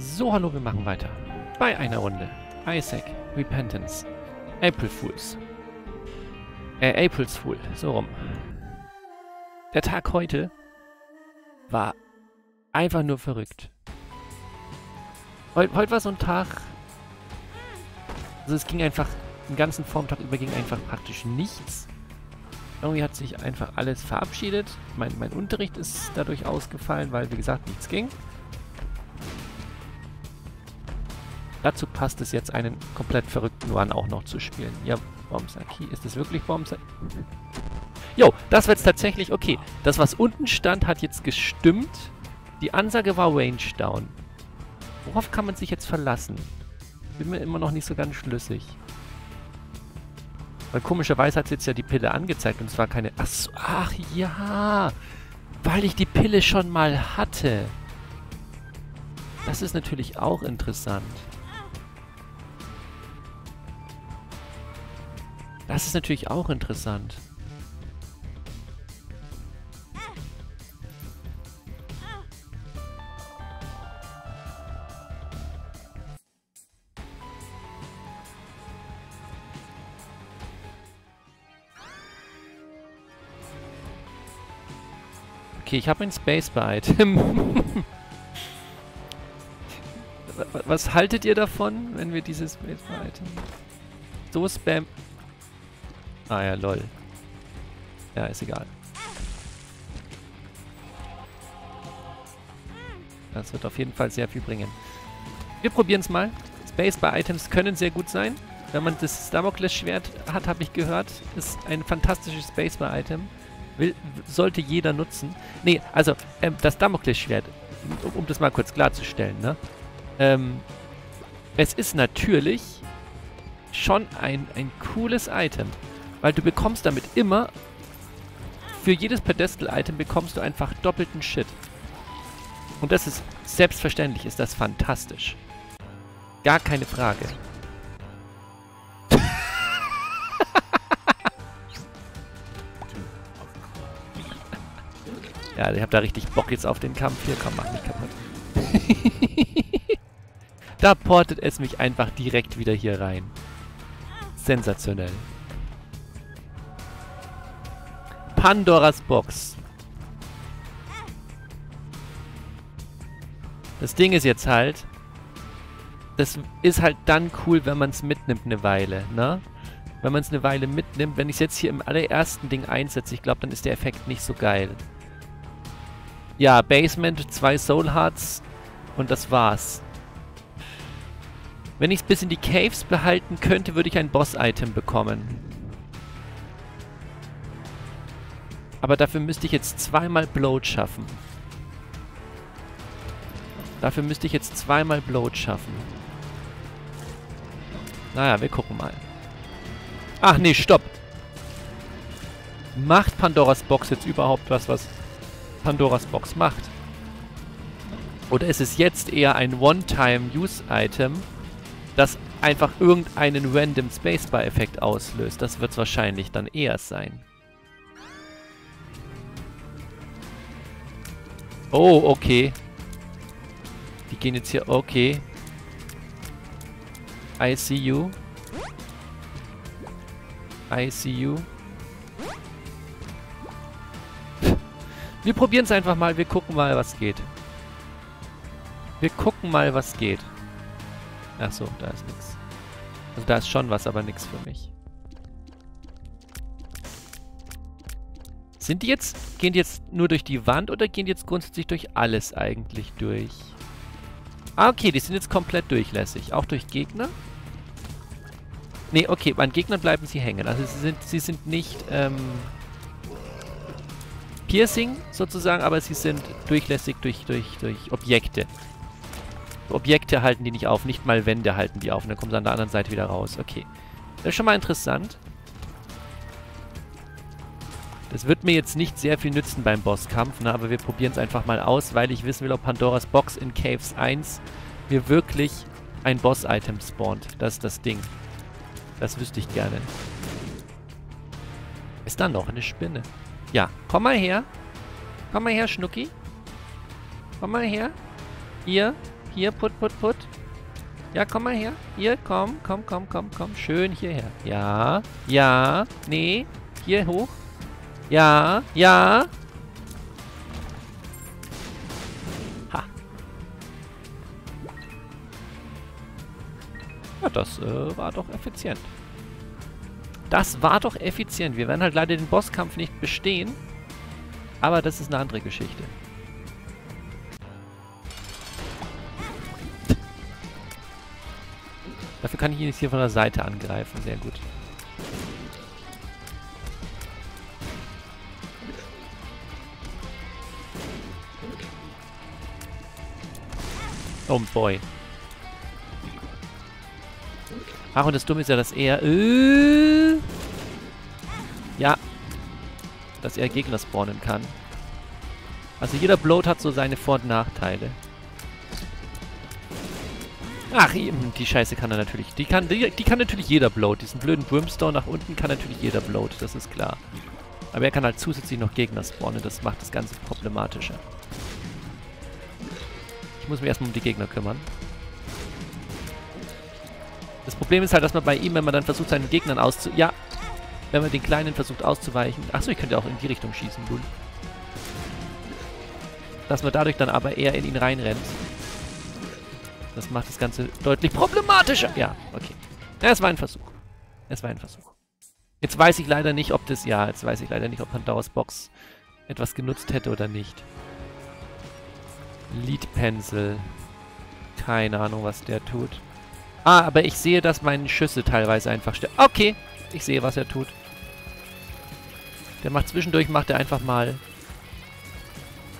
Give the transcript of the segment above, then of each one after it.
So, hallo, wir machen weiter. Bei einer Runde. Isaac, Repentance, April Fools. April's Fool, so rum. Der Tag heute war einfach nur verrückt. Heute war so ein Tag... Also es ging einfach, den ganzen Vormittag über ging einfach praktisch nichts. Irgendwie hat sich einfach alles verabschiedet. Mein Unterricht ist dadurch ausgefallen, weil, wie gesagt, nichts ging. Dazu passt es jetzt, einen komplett verrückten Run auch noch zu spielen. Ja, Bombsaki. Ist das wirklich Bombsaki? Jo, das wird's tatsächlich. Okay, das, was unten stand, hat jetzt gestimmt. Die Ansage war Range Down. Worauf kann man sich jetzt verlassen? Bin mir immer noch nicht so ganz schlüssig. Weil komischerweise hat jetzt ja die Pille angezeigt und zwar keine... Achso, ach ja! Weil ich die Pille schon mal hatte. Das ist natürlich auch interessant. Das ist natürlich auch interessant. Okay, ich habe ein Spacebar-Item. Was haltet ihr davon, wenn wir dieses Spacebar-Item... So spam... Ah ja, lol. Ja, ist egal. Das wird auf jeden Fall sehr viel bringen. Wir probieren es mal. Spacebar-Items können sehr gut sein. Wenn man das Damoklesschwert hat, habe ich gehört, ist ein fantastisches Spacebar-Item. Sollte jeder nutzen. Nee, also, das Damoklesschwert, um das mal kurz klarzustellen, ne? Es ist natürlich schon ein cooles Item. Weil du bekommst damit immer, für jedes Pedestal-Item bekommst du einfach doppelten Shit. Und das ist, selbstverständlich ist das fantastisch. Gar keine Frage. Ja, ich hab da richtig Bock jetzt auf den Kampf. Hier, komm, mach mich kaputt. Da portet es mich einfach direkt wieder hier rein. Sensationell. Pandora's Box. Das Ding ist jetzt halt... Das ist halt dann cool, wenn man es mitnimmt eine Weile, ne? Wenn man es eine Weile mitnimmt. Wenn ich es jetzt hier im allerersten Ding einsetze, ich glaube, dann ist der Effekt nicht so geil. Ja, Basement, 2 Soul Hearts und das war's. Wenn ich es bis in die Caves behalten könnte, würde ich ein Boss-Item bekommen. Aber dafür müsste ich jetzt zweimal Bloat schaffen. Naja, wir gucken mal. Ach nee, stopp! Macht Pandoras Box jetzt überhaupt was... Pandoras Box macht. Oder ist es jetzt eher ein One-Time-Use-Item, das einfach irgendeinen random Spacebar-Effekt auslöst? Das wird es wahrscheinlich dann eher sein. Oh, okay. Die gehen jetzt hier... Okay. I see you. I see you. Wir probieren es einfach mal. Wir gucken mal, was geht. Achso, da ist nichts. Also da ist schon was, aber nichts für mich. Sind die jetzt... Gehen die jetzt nur durch die Wand oder gehen die jetzt grundsätzlich durch alles eigentlich durch? Ah, okay, die sind jetzt komplett durchlässig. Auch durch Gegner? Nee, okay, an Gegnern bleiben sie hängen. Also sie sind nicht... Piercing sozusagen, aber sie sind durchlässig durch Objekte. Objekte halten die nicht auf, nicht mal Wände halten die auf. Und dann kommen sie an der anderen Seite wieder raus. Okay. Das ist schon mal interessant. Das wird mir jetzt nicht sehr viel nützen beim Bosskampf, ne? Aber wir probieren es einfach mal aus, weil ich wissen will, ob Pandoras Box in Caves 1 mir wirklich ein Boss-Item spawnt. Das ist das Ding. Das wüsste ich gerne. Ist da noch eine Spinne? Ja, komm mal her. Komm mal her, Schnucki. Komm mal her. Hier, Hier, put, put, put. Ja, komm mal her. Hier, komm, komm, komm, komm, komm. Schön hierher. Ja, ja, nee. Hier hoch. Ja, ja. Ha. Ja, das war doch effizient. Das war doch effizient. Wir werden halt leider den Bosskampf nicht bestehen. Aber das ist eine andere Geschichte. Dafür kann ich ihn jetzt hier von der Seite angreifen. Sehr gut. Oh boy. Ach, und das Dumme ist ja, dass er... ja. Dass er Gegner spawnen kann. Also jeder Bloat hat so seine Vor- und Nachteile. Ach, die Scheiße kann er natürlich. Die kann natürlich jeder Bloat. Diesen blöden Brimstone nach unten kann natürlich jeder Bloat, das ist klar. Aber er kann halt zusätzlich noch Gegner spawnen. Das macht das Ganze problematischer. Ich muss mich erstmal um die Gegner kümmern. Das Problem ist halt, dass man bei ihm, wenn man dann versucht, seinen Gegnern ja, wenn man den Kleinen versucht auszuweichen... Achso, ich könnte auch in die Richtung schießen, Bull. Dass man dadurch dann aber eher in ihn reinrennt. Das macht das Ganze deutlich problematischer. Ja, okay. Ja, es war ein Versuch. Es war ein Versuch. Jetzt weiß ich leider nicht, ob das... Ja, jetzt weiß ich leider nicht, ob Pandora's Box etwas genutzt hätte oder nicht. Lead Pencil. Keine Ahnung, was der tut. Ah, aber ich sehe, dass meine Schüsse teilweise einfach sterben. Okay, ich sehe, was er tut. Der macht zwischendurch, macht er einfach mal...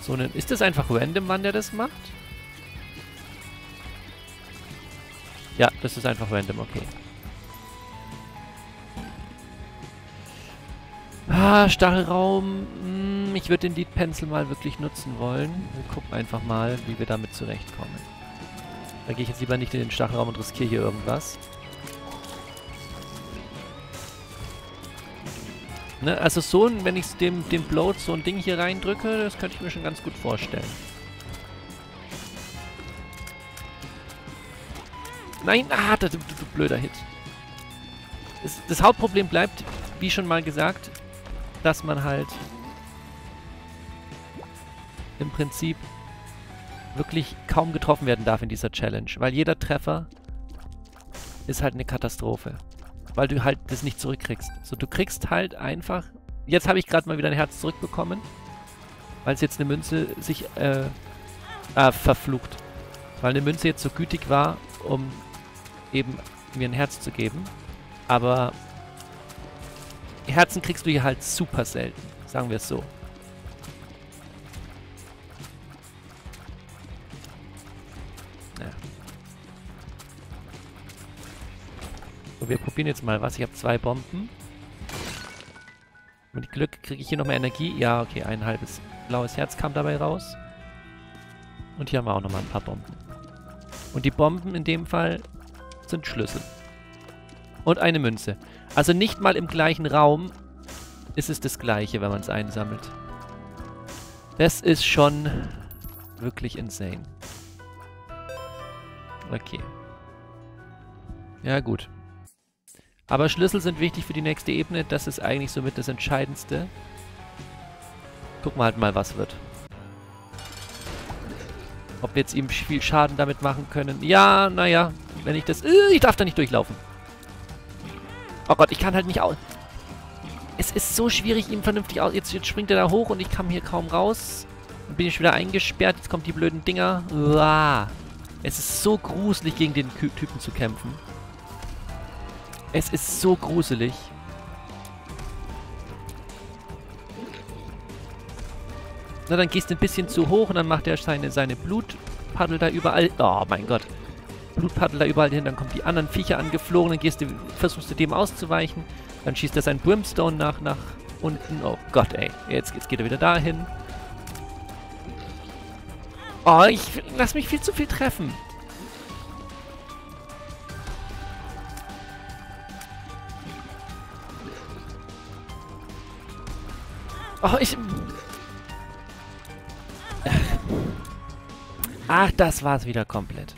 So einen... Ist das einfach random, wann der das macht? Ja, das ist einfach random, okay. Ah, Stachelraum. Ich würde den Lead Pencil mal wirklich nutzen wollen. Wir gucken einfach mal, wie wir damit zurechtkommen. Da gehe ich jetzt lieber nicht in den Stachelraum und riskiere hier irgendwas. Ne, also so ein, wenn ich dem Bloat so ein Ding hier reindrücke, das könnte ich mir schon ganz gut vorstellen. Nein, ah, das ist ein blöder Hit. Das Hauptproblem bleibt, wie schon mal gesagt, dass man halt im Prinzip wirklich kaum getroffen werden darf in dieser Challenge. Weil jeder Treffer ist halt eine Katastrophe. Weil du halt das nicht zurückkriegst. So, du kriegst halt einfach... Jetzt habe ich gerade mal wieder ein Herz zurückbekommen, weil es jetzt eine Münze sich... verflucht. Weil eine Münze jetzt so gütig war, um eben mir ein Herz zu geben. Aber Herzen kriegst du hier halt super selten. Sagen wir es so. Ja. So, wir probieren jetzt mal was. Ich habe 2 Bomben. Mit Glück kriege ich hier noch mehr Energie. Ja, okay, ein halbes blaues Herz kam dabei raus. Und hier haben wir auch nochmal ein paar Bomben. Und die Bomben in dem Fall sind Schlüssel. Und eine Münze. Also nicht mal im gleichen Raum ist es das gleiche, wenn man es einsammelt. Das ist schon wirklich insane. Okay. Ja, gut. Aber Schlüssel sind wichtig für die nächste Ebene. Das ist eigentlich somit das Entscheidendste. Gucken wir halt mal, was wird. Ob wir jetzt ihm viel Schaden damit machen können. Ja, naja. Wenn ich das... ich darf da nicht durchlaufen. Oh Gott, ich kann halt nicht aus... Es ist so schwierig, ihm vernünftig aus... Jetzt springt er da hoch und ich kam hier kaum raus. Dann bin ich wieder eingesperrt. Jetzt kommen die blöden Dinger. Uah. Es ist so gruselig, gegen den Typen zu kämpfen. Es ist so gruselig. Na, dann gehst du ein bisschen zu hoch und dann macht er seine Blutpaddel da überall... Oh mein Gott. Blutpaddel da überall hin, dann kommen die anderen Viecher angeflogen, dann versuchst du dem auszuweichen. Dann schießt er seinen Brimstone nach unten. Oh Gott, ey. Jetzt geht er wieder dahin. Oh, ich lass mich viel zu viel treffen. Oh, ich... Ach, das war's wieder komplett.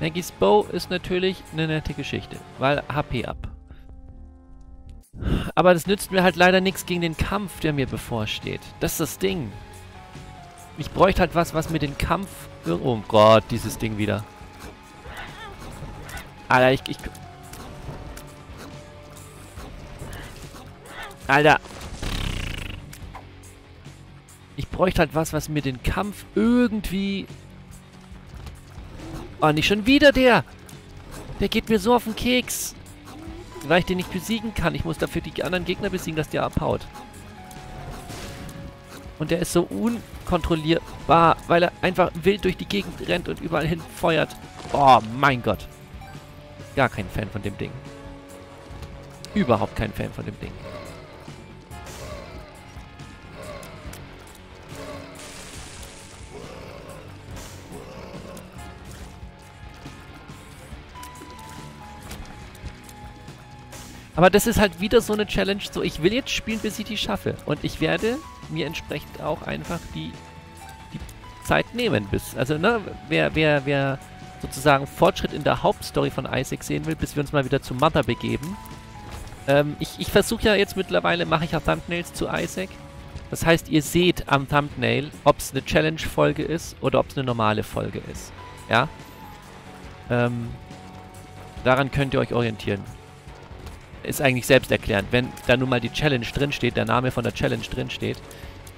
Maggie's Bow ist natürlich eine nette Geschichte, weil HP ab. Aber das nützt mir halt leider nichts gegen den Kampf, der mir bevorsteht. Das ist das Ding. Ich bräuchte halt was, was mir den Kampf... Oh Gott, dieses Ding wieder. Alter, Alter. Ich bräuchte halt was, was mir den Kampf irgendwie... Oh, nicht schon wieder der! Der geht mir so auf den Keks! Weil ich den nicht besiegen kann. Ich muss dafür die anderen Gegner besiegen, dass der abhaut. Und der ist so unkontrollierbar, weil er einfach wild durch die Gegend rennt und überall hin feuert. Oh mein Gott. Gar kein Fan von dem Ding. Überhaupt kein Fan von dem Ding. Aber das ist halt wieder so eine Challenge, so ich will jetzt spielen, bis ich die schaffe. Und ich werde mir entsprechend auch einfach die Zeit nehmen, bis... Also, ne, wer sozusagen Fortschritt in der Hauptstory von Isaac sehen will, bis wir uns mal wieder zu Mother begeben. Ich versuche ja jetzt mittlerweile, mache ich ja Thumbnails zu Isaac. Das heißt, ihr seht am Thumbnail, ob es eine Challenge-Folge ist oder ob es eine normale Folge ist. Ja? Daran könnt ihr euch orientieren. Ist eigentlich selbsterklärend. Wenn da nun mal die Challenge drinsteht, der Name von der Challenge drinsteht,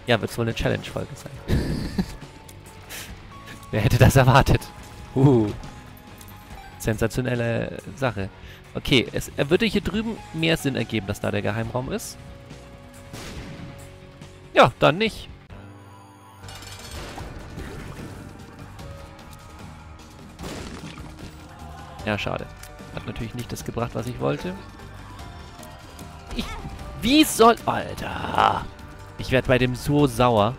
ja, wird es wohl eine Challenge-Folge sein. Wer hätte das erwartet? Sensationelle Sache. Okay, es würde hier drüben mehr Sinn ergeben, dass da der Geheimraum ist. Ja, dann nicht. Ja, schade. Hat natürlich nicht das gebracht, was ich wollte. Wie soll... Alter! Ich werde bei dem so sauer.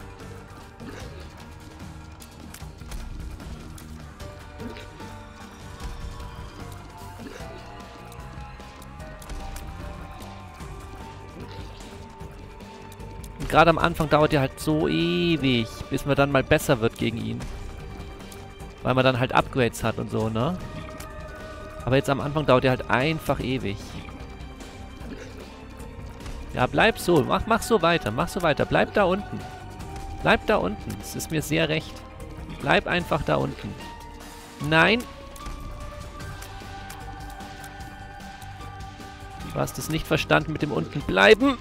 Und gerade am Anfang dauert der halt so ewig, bis man dann mal besser wird gegen ihn. Weil man dann halt Upgrades hat und so, ne? Aber jetzt am Anfang dauert der halt einfach ewig. Ja, bleib so. Mach so weiter. Bleib da unten. Es ist mir sehr recht. Bleib einfach da unten. Nein. Du hast es nicht verstanden mit dem unten bleiben.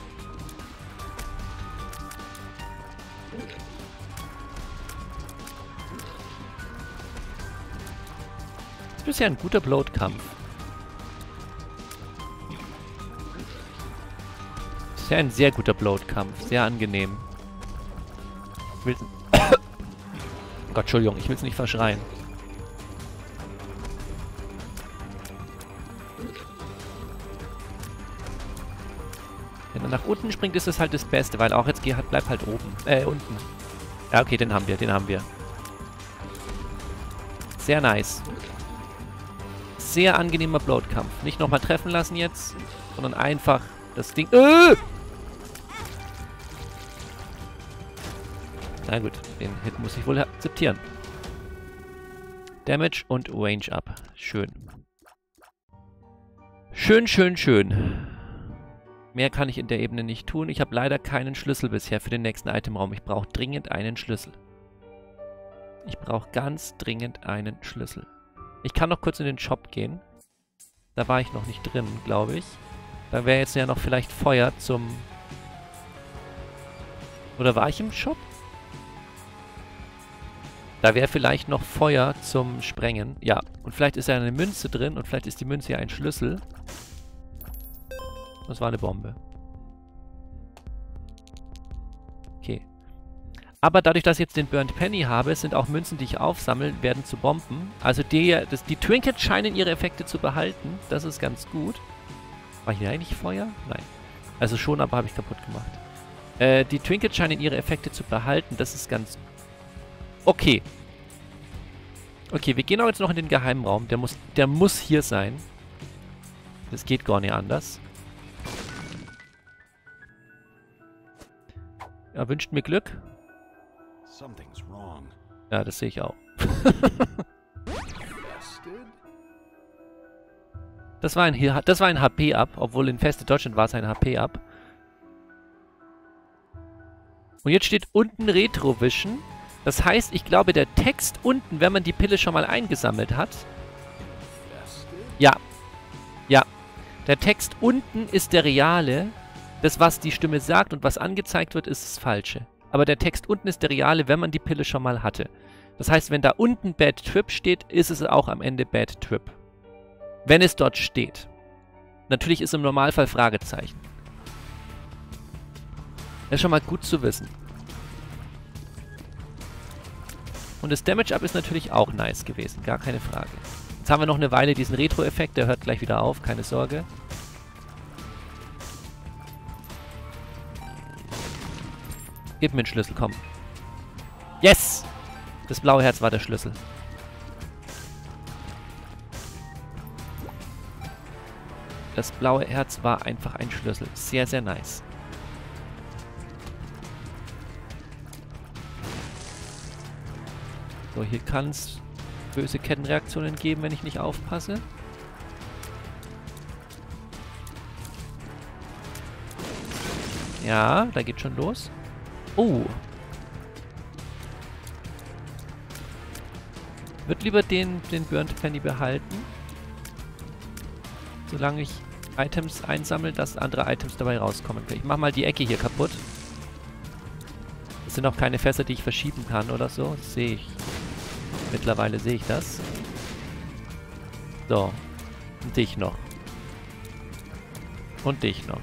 Das ist bisher ein guter Bloatkampf. Das ist ja ein sehr guter Bloatkampf. Sehr angenehm. Ich will's... Gott, Entschuldigung, ich will es nicht verschreien. Wenn er nach unten springt, ist das halt das Beste, weil auch jetzt bleibt halt oben. Unten. Ja, okay, den haben wir. Sehr nice. Sehr angenehmer Bloatkampf. Nicht nochmal treffen lassen jetzt, sondern einfach das Ding... Na gut, den Hit muss ich wohl akzeptieren. Damage und Range Up. Schön. Schön. Mehr kann ich in der Ebene nicht tun. Ich habe leider keinen Schlüssel bisher für den nächsten Itemraum. Ich brauche dringend einen Schlüssel. Ich kann noch kurz in den Shop gehen. Da war ich noch nicht drin, glaube ich. Da wäre jetzt ja noch vielleicht Feuer zum... Oder war ich im Shop? Da wäre vielleicht noch Feuer zum Sprengen. Ja, und vielleicht ist ja eine Münze drin und vielleicht ist die Münze ja ein Schlüssel. Das war eine Bombe. Okay. Aber dadurch, dass ich jetzt den Burnt Penny habe, sind auch Münzen, die ich aufsammle, werden zu Bomben. Also die Trinkets scheinen ihre Effekte zu behalten. Das ist ganz gut. War hier eigentlich Feuer? Nein. Also schon, aber habe ich kaputt gemacht. Die Trinkets scheinen ihre Effekte zu behalten. Das ist ganz... Okay. Okay, wir gehen auch jetzt noch in den geheimen Raum. Der muss hier sein. Das geht gar nicht anders. Er wünscht mir Glück. Ja, das sehe ich auch. Das war ein HP-Up, obwohl in Feste Deutschland war es ein HP-Up. Und jetzt steht unten Retrovision. Das heißt, ich glaube, der Text unten, wenn man die Pille schon mal eingesammelt hat... Ja. Ja. Der Text unten ist der reale. Das, was die Stimme sagt und was angezeigt wird, ist das Falsche. Aber der Text unten ist der reale, wenn man die Pille schon mal hatte. Das heißt, wenn da unten Bad Trip steht, ist es auch am Ende Bad Trip. Wenn es dort steht. Natürlich ist im Normalfall Fragezeichen. Das ist schon mal gut zu wissen. Und das Damage-Up ist natürlich auch nice gewesen, gar keine Frage. Jetzt haben wir noch eine Weile diesen Retro-Effekt, der hört gleich wieder auf, keine Sorge. Gib mir den Schlüssel, komm. Yes! Das blaue Herz war der Schlüssel. Das blaue Herz war einfach ein Schlüssel. Sehr, sehr nice. So, hier kann es böse Kettenreaktionen geben, wenn ich nicht aufpasse. Ja, da geht schon los. Oh. Wird lieber den Burnt Penny behalten. Solange ich Items einsammle, dass andere Items dabei rauskommen können. Ich mach mal die Ecke hier kaputt. Es sind auch keine Fässer, die ich verschieben kann oder so. Sehe ich. Mittlerweile sehe ich das. So. Und dich noch. Und dich noch.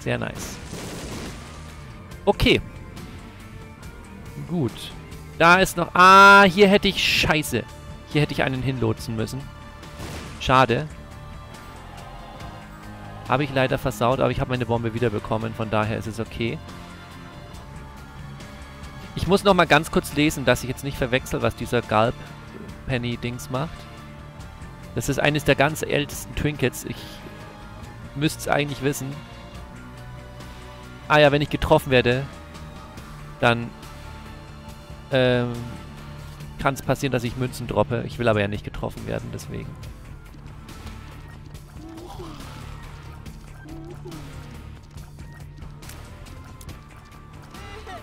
Sehr nice. Okay. Gut. Da ist noch... Ah, hier hätte ich... Scheiße. Hier hätte ich einen hinlotsen müssen. Schade. Habe ich leider versaut, aber ich habe meine Bombe wiederbekommen. Von daher ist es okay. Ich muss nochmal ganz kurz lesen, dass ich jetzt nicht verwechsel, was dieser Galb-Penny-Dings macht. Das ist eines der ganz ältesten Trinkets. Ich müsste es eigentlich wissen. Ah ja, wenn ich getroffen werde, dann kann es passieren, dass ich Münzen droppe. Ich will aber ja nicht getroffen werden, deswegen.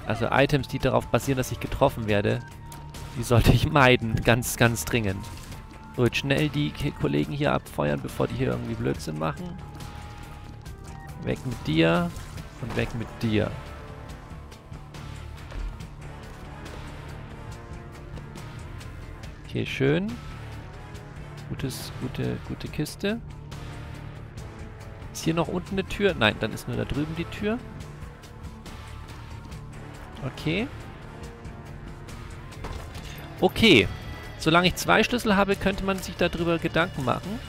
Also Items, die darauf basieren, dass ich getroffen werde, die sollte ich meiden, ganz, ganz dringend. So, jetzt schnell die Kollegen hier abfeuern, bevor die hier irgendwie Blödsinn machen. Weg mit dir. Und weg mit dir. Okay, schön. Gute Kiste. Ist hier noch unten eine Tür? Nein, dann ist nur da drüben die Tür. Okay. Okay. Solange ich 2 Schlüssel habe, könnte man sich darüber Gedanken machen.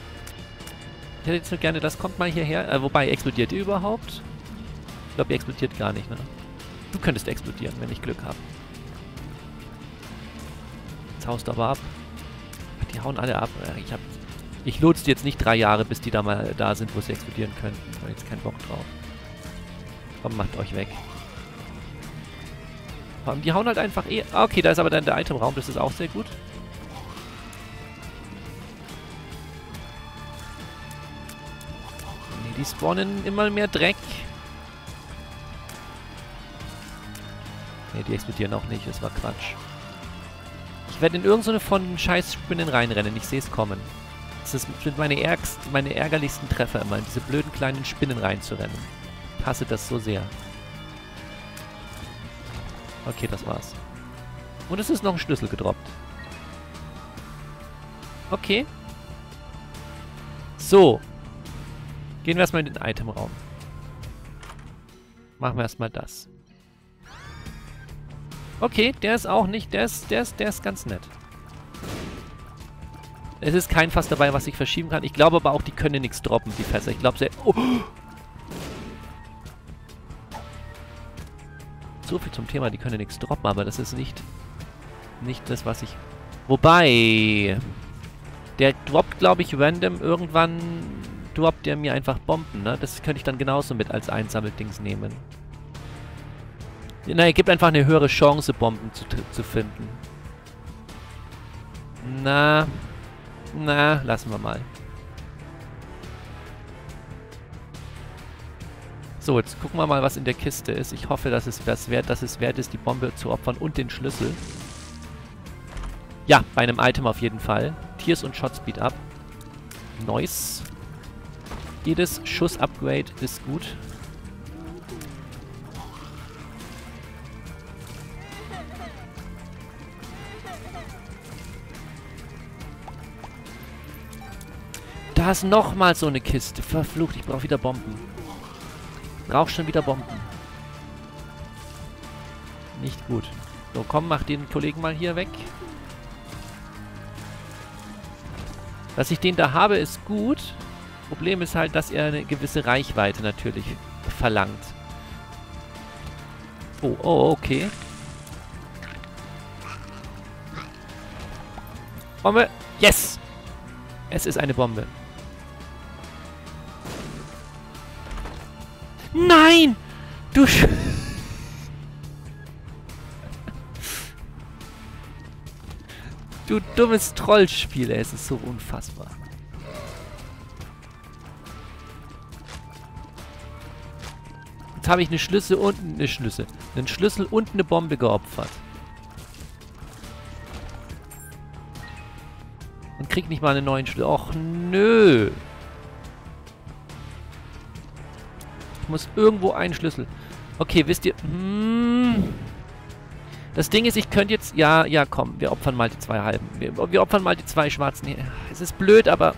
Ich hätte jetzt nur gerne, das kommt mal hierher. Wobei, explodiert ihr überhaupt? Ich glaube, ihr explodiert gar nicht, ne? Du könntest explodieren, wenn ich Glück habe. Jetzt haust du aber ab. Ach, die hauen alle ab. Ich lotse die jetzt nicht 3 Jahre, bis die da mal da sind, wo sie explodieren könnten. Ich habe jetzt keinen Bock drauf. Komm, macht euch weg. Vor allem, die hauen halt einfach eh... Okay, da ist aber dann der Itemraum, das ist auch sehr gut. Nee, die spawnen immer mehr Dreck. Die explodieren auch nicht, das war Quatsch. Ich werde in irgendeine von Scheißspinnen reinrennen, ich sehe es kommen. Das sind meine ärgerlichsten Treffer immer, in diese blöden kleinen Spinnen reinzurennen. Ich hasse das so sehr. Okay, das war's. Und es ist noch ein Schlüssel gedroppt. Okay. So. Gehen wir erstmal in den Itemraum. Machen wir erstmal das. Okay, der ist auch nicht, der ist ganz nett. Es ist kein Fass dabei, was ich verschieben kann. Ich glaube aber auch, die können nichts droppen, die Fässer. Ich glaube sehr... Oh. So viel zum Thema, die können nichts droppen, aber das ist nicht das, was ich Wobei, der droppt, glaube ich, random irgendwann, droppt der mir einfach Bomben, ne? Das könnte ich dann genauso mit als Einsammeldings nehmen. Na, er gibt einfach eine höhere Chance, Bomben zu finden. Na, lassen wir mal. So, jetzt gucken wir mal, was in der Kiste ist. Ich hoffe, dass es wert ist, die Bombe zu opfern und den Schlüssel. Ja, bei einem Item auf jeden Fall. Tiers und Shotspeed up. Nice. Jedes Schuss-Upgrade ist gut. Da ist nochmal so eine Kiste. Verflucht, ich brauche wieder Bomben. Brauche schon wieder Bomben. Nicht gut. So, komm, mach den Kollegen mal hier weg. Dass ich den da habe, ist gut. Problem ist halt, dass er eine gewisse Reichweite natürlich verlangt. Oh, okay. Bombe. Yes! Es ist eine Bombe. Nein! Du Sch... Du dummes Trollspiel, ey. Es ist so unfassbar. Jetzt habe ich eine Schlüssel und eine Schlüssel. Einen Schlüssel und eine Bombe geopfert. Und krieg nicht mal einen neuen Schlüssel. Och, nö. Muss irgendwo ein Schlüssel. Okay, wisst ihr... Das Ding ist, ich könnte jetzt... Ja, komm, wir opfern mal die zwei halben. Wir opfern mal die zwei schwarzen. Es ist blöd, aber...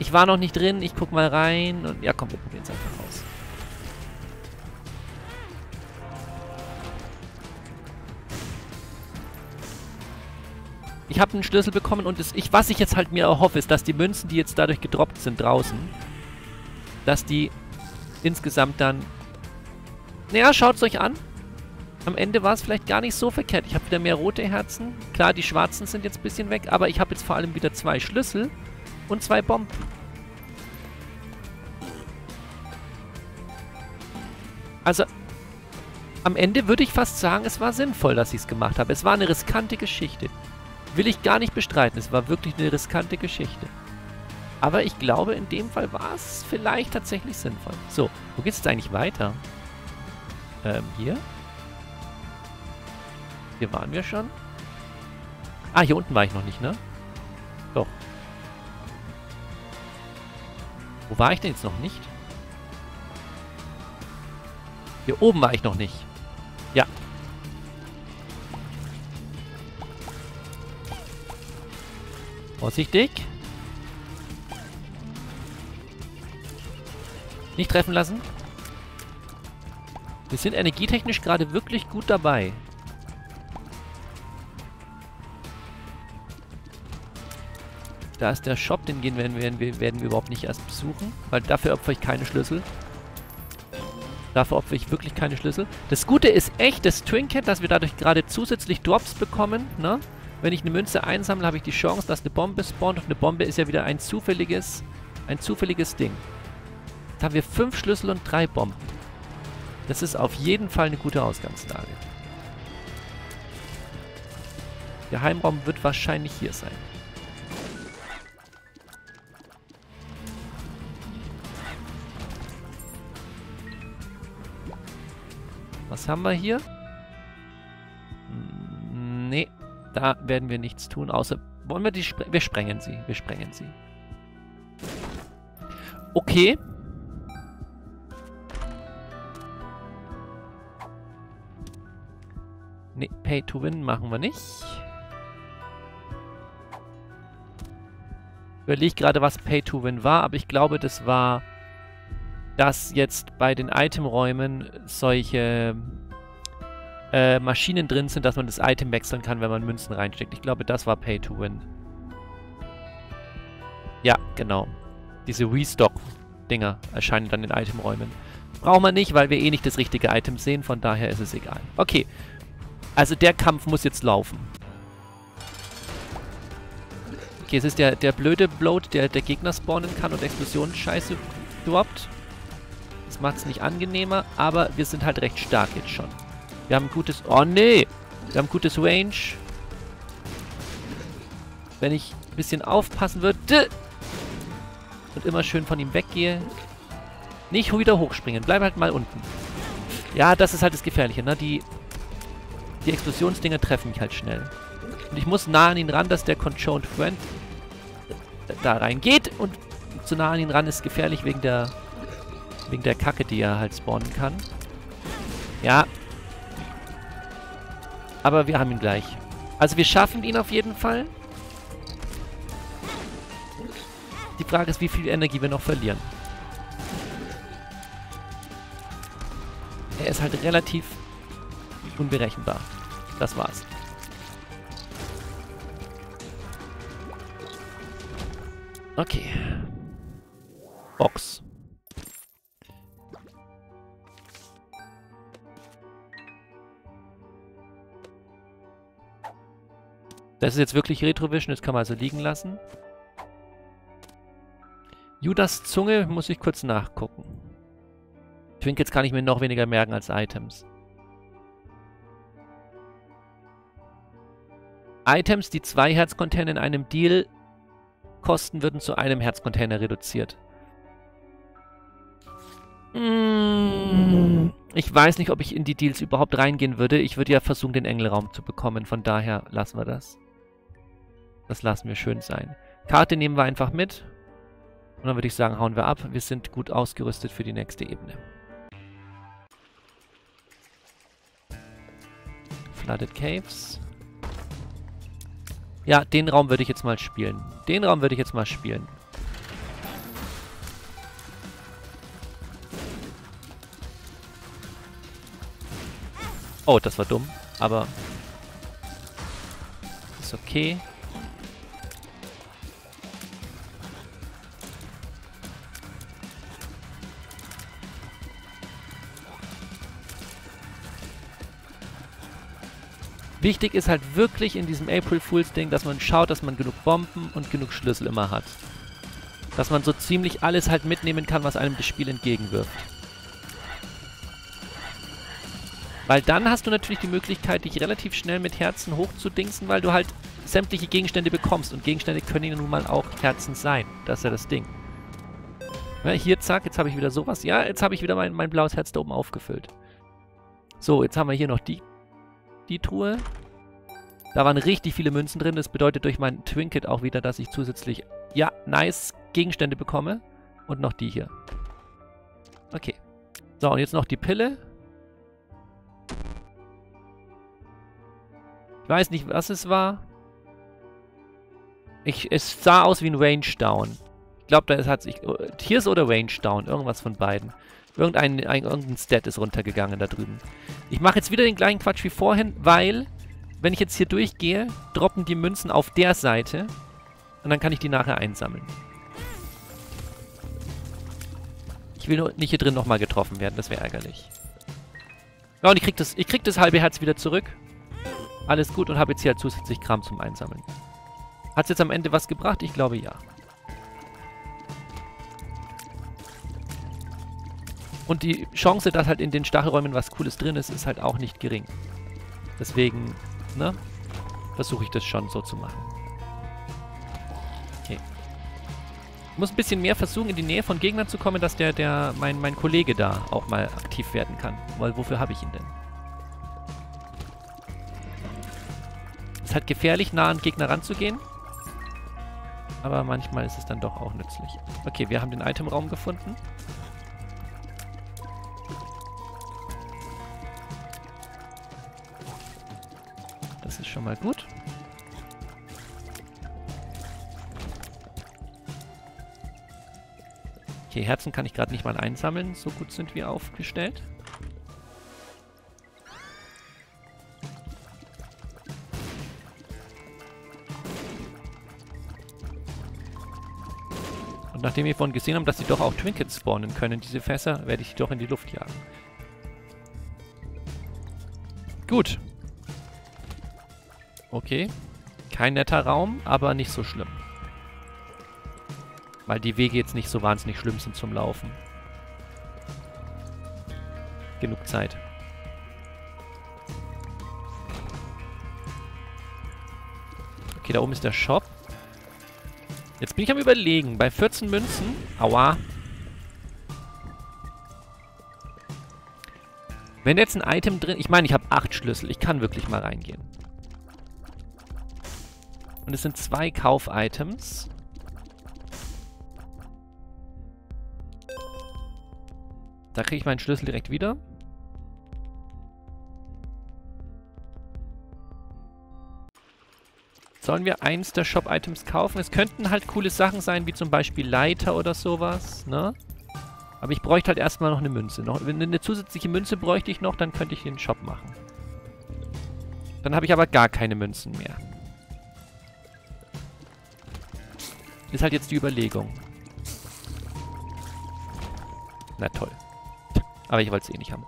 Ich war noch nicht drin, ich guck mal rein und... Ja, komm, wir probieren es einfach aus. Ich habe einen Schlüssel bekommen und was ich jetzt halt mir erhoffe, ist, dass die Münzen, die jetzt dadurch gedroppt sind draußen, dass die insgesamt dann... Naja, schaut es euch an. Am Ende war es vielleicht gar nicht so verkehrt. Ich habe wieder mehr rote Herzen. Klar, die schwarzen sind jetzt ein bisschen weg, aber ich habe jetzt vor allem wieder zwei Schlüssel und zwei Bomben. Also, am Ende würde ich fast sagen, es war sinnvoll, dass ich es gemacht habe. Es war eine riskante Geschichte. Will ich gar nicht bestreiten. Es war wirklich eine riskante Geschichte. Aber ich glaube, in dem Fall war es vielleicht tatsächlich sinnvoll. So, wo geht's jetzt eigentlich weiter? Hier? Hier waren wir schon. Ah, hier unten war ich noch nicht, ne? Doch. Wo war ich denn jetzt noch nicht? Hier oben war ich noch nicht. Ja. Vorsichtig. Nicht treffen lassen. Wir sind energietechnisch gerade wirklich gut dabei. Da ist der Shop, den werden wir überhaupt nicht erst besuchen, weil dafür opfere ich keine Schlüssel. Dafür opfere ich wirklich keine Schlüssel. Das Gute ist echt das Trinket, dass wir dadurch gerade zusätzlich Drops bekommen, ne? Wenn ich eine Münze einsammle, habe ich die Chance, dass eine Bombe spawnt. Und eine Bombe ist ja wieder ein zufälliges Ding. Jetzt haben wir 5 Schlüssel und 3 Bomben. Das ist auf jeden Fall eine gute Ausgangslage. Der Heimraum wird wahrscheinlich hier sein. Was haben wir hier? Nee. Da werden wir nichts tun, außer... Wollen wir die... Wir sprengen sie. Okay. Nee, Pay to Win machen wir nicht. Ich überlege gerade, was Pay to Win war, aber ich glaube, das war... dass jetzt bei den Itemräumen solche... Maschinen drin sind, dass man das Item wechseln kann, wenn man Münzen reinsteckt. Ich glaube, das war Pay to Win. Ja, genau. Diese Restock-Dinger erscheinen dann in Itemräumen. Brauchen wir nicht, weil wir eh nicht das richtige Item sehen, von daher ist es egal. Okay. Also der Kampf muss jetzt laufen. Okay, es ist der blöde Bloat, der Gegner spawnen kann und Explosionsscheiße droppt. Das macht es nicht angenehmer, aber wir sind halt recht stark jetzt schon. Wir haben ein gutes... Oh, nee! Wir haben gutes Range. Wenn ich ein bisschen aufpassen würde... Und immer schön von ihm weggehe. Nicht wieder hochspringen. Bleib halt mal unten. Ja, das ist halt das Gefährliche, ne? Die Explosionsdinger treffen mich halt schnell. Und ich muss nah an ihn ran, dass der Conjoined Friend da reingeht. Und zu nah an ihn ran ist gefährlich wegen der Kacke, die er halt spawnen kann. Ja. Aber wir haben ihn gleich. Also wir schaffen ihn auf jeden Fall. Die Frage ist, wie viel Energie wir noch verlieren. Er ist halt relativ unberechenbar. Das war's. Okay. Box. Das ist jetzt wirklich Retrovision, das kann man also liegen lassen. Judas Zunge muss ich kurz nachgucken. Trinkets kann ich mir noch weniger merken als Items. Items, die 2 Herzcontainer in einem Deal kosten, würden zu einem Herzcontainer reduziert. Ich weiß nicht, ob ich in die Deals überhaupt reingehen würde. Ich würde ja versuchen, den Engelraum zu bekommen. Von daher lassen wir das. Das lassen wir schön sein. Karte nehmen wir einfach mit. Und dann würde ich sagen, hauen wir ab. Wir sind gut ausgerüstet für die nächste Ebene. Flooded Caves. Ja, den Raum würde ich jetzt mal spielen. Den Raum würde ich jetzt mal spielen. Oh, das war dumm. Aber ist okay. Wichtig ist halt wirklich in diesem April Fools Ding, dass man schaut, dass man genug Bomben und genug Schlüssel immer hat. Dass man so ziemlich alles halt mitnehmen kann, was einem das Spiel entgegenwirft. Weil dann hast du natürlich die Möglichkeit, dich relativ schnell mit Herzen hochzudingsen, weil du halt sämtliche Gegenstände bekommst. Und Gegenstände können ja nun mal auch Herzen sein. Das ist ja das Ding. Ja, hier, zack, jetzt habe ich wieder sowas. Ja, jetzt habe ich wieder mein blaues Herz da oben aufgefüllt. So, jetzt haben wir hier noch die Truhe. Da waren richtig viele Münzen drin. Das bedeutet durch mein Twinket auch wieder, dass ich zusätzlich, ja, nice Gegenstände bekomme. Und noch die hier. Okay. So, und jetzt noch die Pille. Ich weiß nicht, was es war. Es sah aus wie ein Range Down. Ich glaube, da hat sich... Tears oder Range Down. Irgendwas von beiden. Irgendein Stat ist runtergegangen da drüben. Ich mache jetzt wieder den gleichen Quatsch wie vorhin, weil, wenn ich jetzt hier durchgehe, droppen die Münzen auf der Seite und dann kann ich die nachher einsammeln. Ich will nicht hier drin nochmal getroffen werden, das wäre ärgerlich. Ja, und ich krieg das halbe Herz wieder zurück. Alles gut und habe jetzt hier halt zusätzlich Kram zum Einsammeln. Hat es jetzt am Ende was gebracht? Ich glaube ja. Und die Chance, dass halt in den Stachelräumen was Cooles drin ist, ist halt auch nicht gering. Deswegen, ne, versuche ich das schon so zu machen. Okay. Ich muss ein bisschen mehr versuchen, in die Nähe von Gegnern zu kommen, dass mein Kollege da auch mal aktiv werden kann. Weil wofür habe ich ihn denn? Ist halt gefährlich, nah an Gegner ranzugehen. Aber manchmal ist es dann doch auch nützlich. Okay, wir haben den Itemraum gefunden. Das ist schon mal gut. Okay, Herzen kann ich gerade nicht mal einsammeln. So gut sind wir aufgestellt. Und nachdem wir vorhin gesehen haben, dass sie doch auch Trinkets spawnen können, diese Fässer, werde ich die doch in die Luft jagen. Gut. Okay. Kein netter Raum, aber nicht so schlimm. Weil die Wege jetzt nicht so wahnsinnig schlimm sind zum Laufen. Genug Zeit. Okay, da oben ist der Shop. Jetzt bin ich am Überlegen. Bei 14 Münzen... Aua. Wenn jetzt ein Item drin... Ich meine, ich habe 8 Schlüssel. Ich kann wirklich mal reingehen. Und es sind 2 Kauf-Items. Da kriege ich meinen Schlüssel direkt wieder. Sollen wir eins der Shop-Items kaufen? Es könnten halt coole Sachen sein, wie zum Beispiel Leiter oder sowas, ne? Aber ich bräuchte halt erstmal noch eine Münze. Wenn eine zusätzliche Münze bräuchte ich noch, dann könnte ich den Shop machen. Dann habe ich aber gar keine Münzen mehr. Ist halt jetzt die Überlegung. Na toll. Aber ich wollte es eh nicht haben.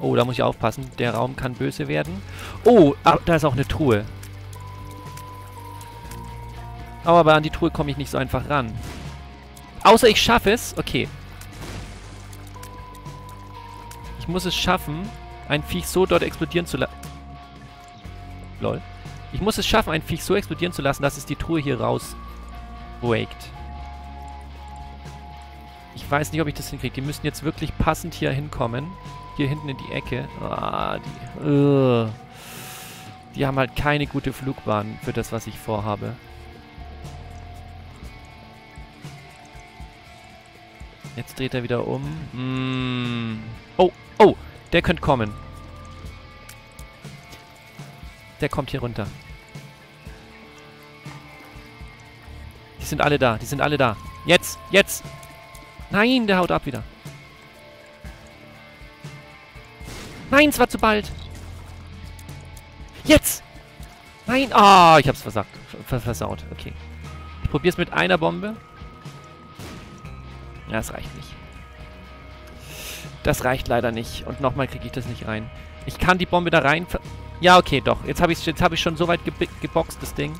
Oh, da muss ich aufpassen. Der Raum kann böse werden. Oh, da ist auch eine Truhe. Aber an die Truhe komme ich nicht so einfach ran. Außer ich schaffe es. Okay. Ich muss es schaffen, ein Viech so dort explodieren zu lassen. Lol. Ich muss es schaffen, ein Viech so explodieren zu lassen, dass es die Truhe hier raus breakt. Ich weiß nicht, ob ich das hinkriege. Die müssen jetzt wirklich passend hier hinkommen. Hier hinten in die Ecke. Ah, die haben halt keine gute Flugbahn für das, was ich vorhabe. Jetzt dreht er wieder um. Oh, oh, der könnte kommen. Der kommt hier runter. Die sind alle da, die sind alle da. Jetzt, jetzt! Nein, der haut ab wieder. Nein, es war zu bald. Jetzt! Nein! Ah, oh, ich hab's versaut. Okay. Ich probier's mit einer Bombe. Ja, das reicht nicht. Das reicht leider nicht. Und nochmal kriege ich das nicht rein. Ich kann die Bombe da rein... Ja, okay, doch. Jetzt hab ich schon so weit geboxt, das Ding.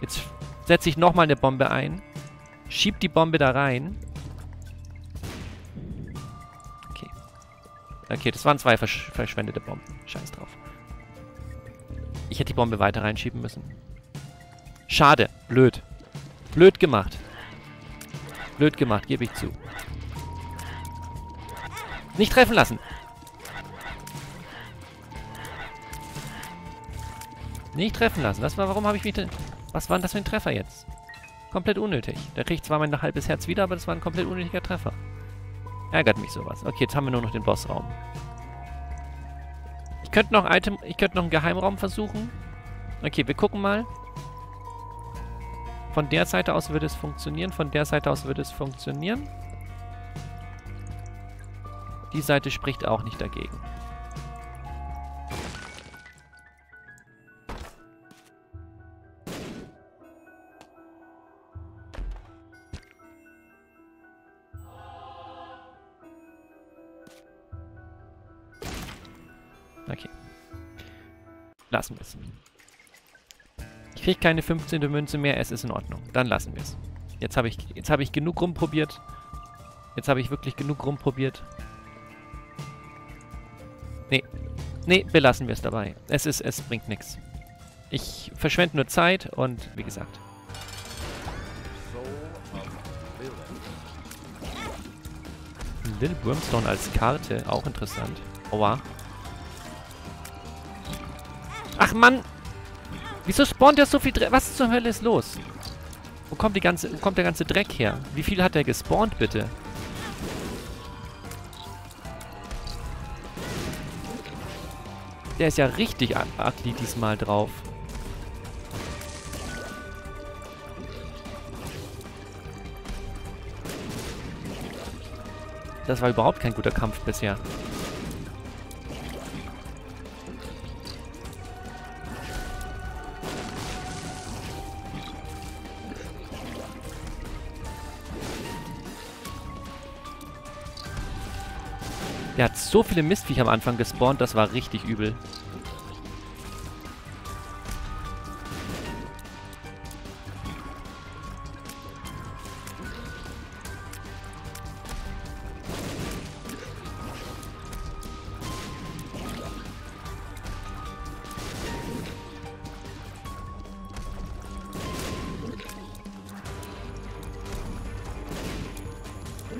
Jetzt setze ich nochmal eine Bombe ein. Schieb die Bombe da rein. Okay, das waren 2 verschwendete Bomben. Scheiß drauf. Ich hätte die Bombe weiter reinschieben müssen. Schade. Blöd. Blöd gemacht. Blöd gemacht, gebe ich zu. Nicht treffen lassen. Nicht treffen lassen. Das war, warum habe ich mich denn... Was war denn das für ein Treffer jetzt? Komplett unnötig. Da kriege ich zwar mein halbes Herz wieder, aber das war ein komplett unnötiger Treffer. Ärgert mich sowas. Okay, jetzt haben wir nur noch den Bossraum. Ich könnte noch einen Geheimraum versuchen. Okay, wir gucken mal. Von der Seite aus würde es funktionieren. Von der Seite aus würde es funktionieren. Die Seite spricht auch nicht dagegen. Okay. Lassen wir es. Ich kriege keine 15. Münze mehr, es ist in Ordnung. Dann lassen wir es. Jetzt hab ich genug rumprobiert. Jetzt habe ich wirklich genug rumprobiert. Nee. Nee, belassen wir es dabei. Es bringt nichts. Ich verschwende nur Zeit und wie gesagt. Lil' Brimstone als Karte, auch interessant. Oha. Ach Mann! Wieso spawnt der so viel Dreck? Was zur Hölle ist los? Wo kommt der ganze Dreck her? Wie viel hat der gespawnt, bitte? Der ist ja richtig ugly diesmal drauf. Das war überhaupt kein guter Kampf bisher. Der hat so viele Mistviecher am Anfang gespawnt, das war richtig übel.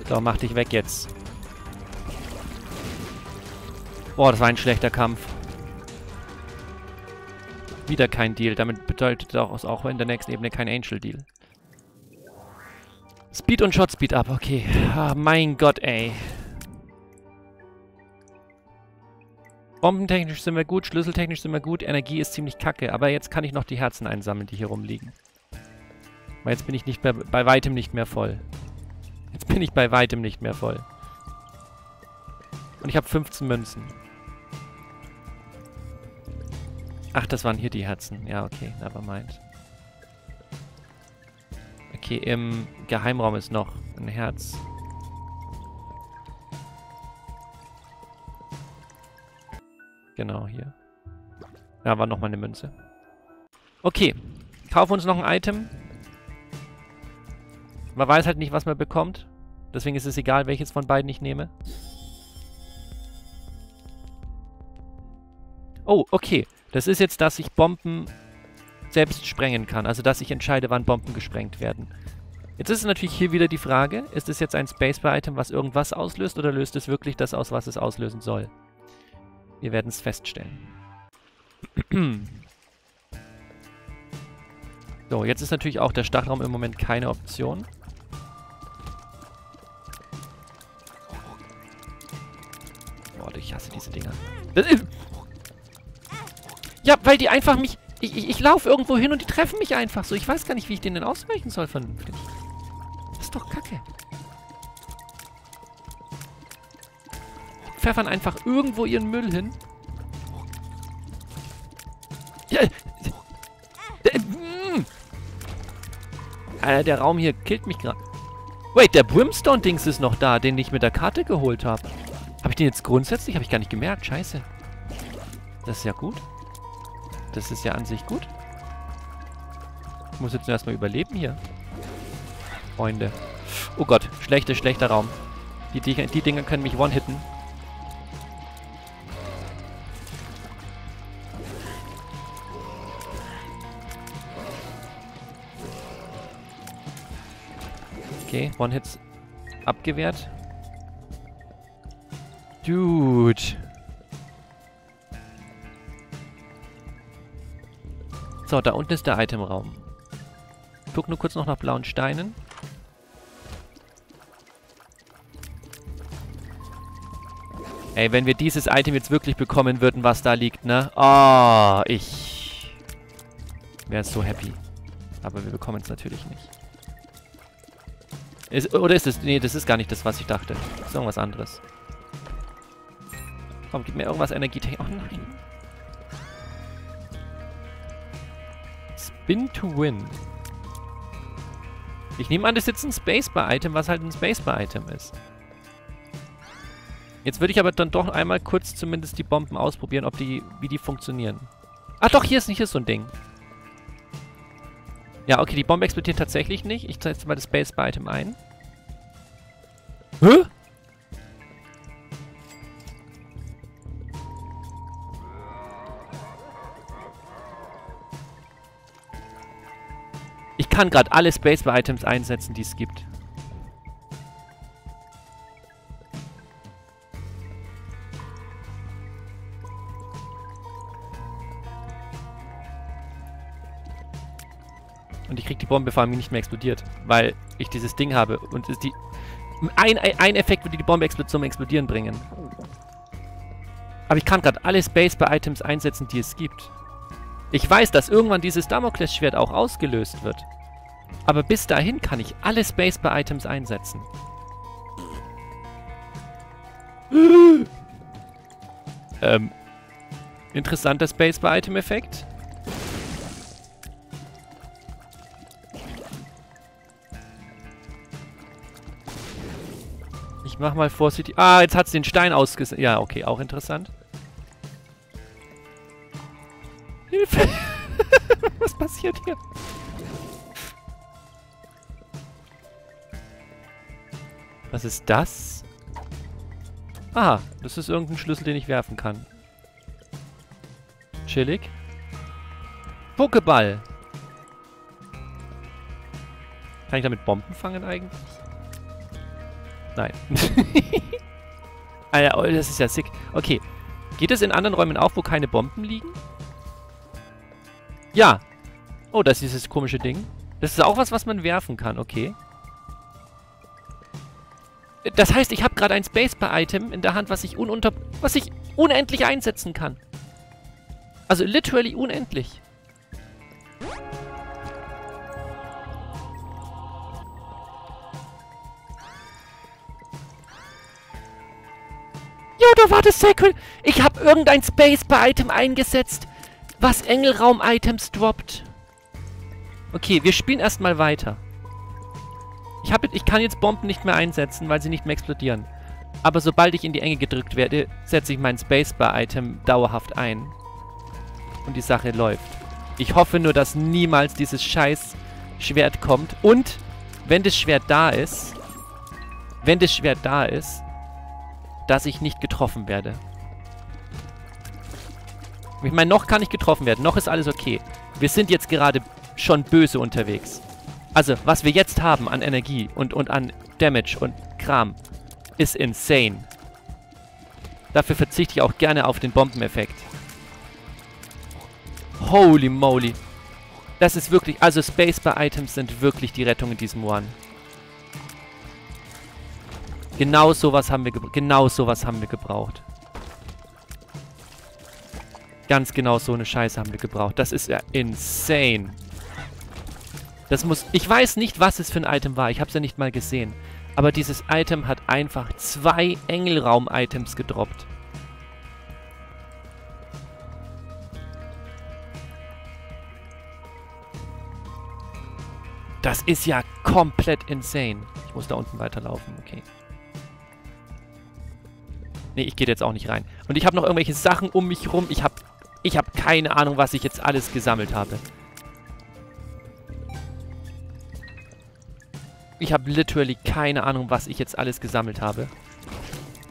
So, mach dich weg jetzt. Boah, das war ein schlechter Kampf. Wieder kein Deal. Damit bedeutet das auch in der nächsten Ebene kein Angel-Deal. Speed und Shot-Speed ab. Okay. Ah, mein Gott, ey. Bombentechnisch sind wir gut, schlüsseltechnisch sind wir gut, Energie ist ziemlich kacke. Aber jetzt kann ich noch die Herzen einsammeln, die hier rumliegen. Weil jetzt bin ich nicht mehr, bei weitem nicht mehr voll. Jetzt bin ich bei weitem nicht mehr voll. Und ich habe 15 Münzen. Ach, das waren hier die Herzen. Ja, okay, nevermind. Okay, im Geheimraum ist noch ein Herz. Genau, hier. Da war nochmal eine Münze. Okay, kaufen uns noch ein Item. Man weiß halt nicht, was man bekommt. Deswegen ist es egal, welches von beiden ich nehme. Oh, okay. Das ist jetzt, dass ich Bomben selbst sprengen kann. Also, dass ich entscheide, wann Bomben gesprengt werden. Jetzt ist natürlich hier wieder die Frage, ist es jetzt ein Spacebar-Item, was irgendwas auslöst, oder löst es wirklich das aus, was es auslösen soll? Wir werden es feststellen. So, jetzt ist natürlich auch der Stachraum im Moment keine Option. Ich hasse diese Dinger. Ja, weil die einfach mich... Ich laufe irgendwo hin und die treffen mich einfach so. Ich weiß gar nicht, wie ich denen ausweichen soll vernünftig. Das ist doch kacke. Die pfeffern einfach irgendwo ihren Müll hin. Ja. Alter, der Raum hier killt mich gerade. Wait, der Brimstone-Dings ist noch da, den ich mit der Karte geholt habe. Habe ich den jetzt grundsätzlich? Habe ich gar nicht gemerkt. Scheiße. Das ist ja gut. Das ist ja an sich gut. Ich muss jetzt erstmal überleben hier. Freunde. Oh Gott. Schlechter Raum. Die Dinger können mich one-hitten. Okay. One-Hits abgewehrt. Dude. So, da unten ist der Itemraum. Ich guck nur kurz noch nach blauen Steinen. Ey, wenn wir dieses Item jetzt wirklich bekommen würden, was da liegt, ne? Oh, ich wäre so happy. Aber wir bekommen es natürlich nicht. Oder ist es... Nee, das ist gar nicht das, was ich dachte. Das ist irgendwas anderes. Komm, gib mir irgendwas Energietechnik. Oh nein. Spin to Win. Ich nehme an, das ist jetzt ein Spacebar-Item, was halt ein Spacebar-Item ist. Jetzt würde ich aber dann doch einmal kurz zumindest die Bomben ausprobieren, ob die, wie die funktionieren. Ach doch, hier ist nicht so ein Ding. Ja, okay, die Bombe explodiert tatsächlich nicht. Ich setze mal das Spacebar-Item ein. Hä? Ich kann gerade alle Spacebar-Items einsetzen, die es gibt. Und ich krieg die Bombe vor allem nicht mehr explodiert, weil ich dieses Ding habe. Und ist die ein Effekt würde die Bombe zum Explodieren bringen. Aber ich kann gerade alle Spacebar-Items einsetzen, die es gibt. Ich weiß, dass irgendwann dieses Damoklesschwert auch ausgelöst wird. Aber bis dahin kann ich alle Spacebar-Items einsetzen. Interessanter Spacebar-Item-Effekt. Ich Ich mach mal vorsichtig. Ah, jetzt hat's den Stein ausgesetzt. Ja, okay, auch interessant. Hilfe! Was passiert hier? Was ist das? Aha, das ist irgendein Schlüssel, den ich werfen kann. Chillig. Pokeball! Kann ich damit Bomben fangen eigentlich? Nein. Alter, oh, das ist ja sick. Okay. Geht es in anderen Räumen auf, wo keine Bomben liegen? Ja. Oh, das ist dieses komische Ding. Das ist auch was, was man werfen kann. Okay. Das heißt, ich habe gerade ein Spacebar-Item in der Hand, was ich unendlich einsetzen kann. Also literally unendlich. Jo, da war das Sacred. Ich habe irgendein Spacebar-Item eingesetzt, was Engelraum-Items droppt. Okay, wir spielen erstmal weiter. Ich kann jetzt Bomben nicht mehr einsetzen, weil sie nicht mehr explodieren. Aber sobald ich in die Enge gedrückt werde, setze ich mein Spacebar-Item dauerhaft ein. Und die Sache läuft. Ich hoffe nur, dass niemals dieses scheiß Schwert kommt. Und, wenn das Schwert da ist, dass ich nicht getroffen werde. Ich meine, noch kann ich getroffen werden. Noch ist alles okay. Wir sind jetzt gerade schon böse unterwegs. Also, was wir jetzt haben an Energie und an Damage und Kram, ist insane. Dafür verzichte ich auch gerne auf den Bombeneffekt. Holy moly. Das ist wirklich... Also, Spacebar-Items sind wirklich die Rettung in diesem One. Genau sowas haben wir gebraucht. Ganz genau so eine Scheiße haben wir gebraucht. Das ist ja insane. Das muss... Ich weiß nicht, was es für ein Item war. Ich habe es ja nicht mal gesehen. Aber dieses Item hat einfach 2 Engelraum-Items gedroppt. Das ist ja komplett insane. Ich muss da unten weiterlaufen, okay. Nee, ich gehe jetzt auch nicht rein. Und ich habe noch irgendwelche Sachen um mich rum. Ich hab keine Ahnung, was ich jetzt alles gesammelt habe. Ich habe literally keine Ahnung, was ich jetzt alles gesammelt habe.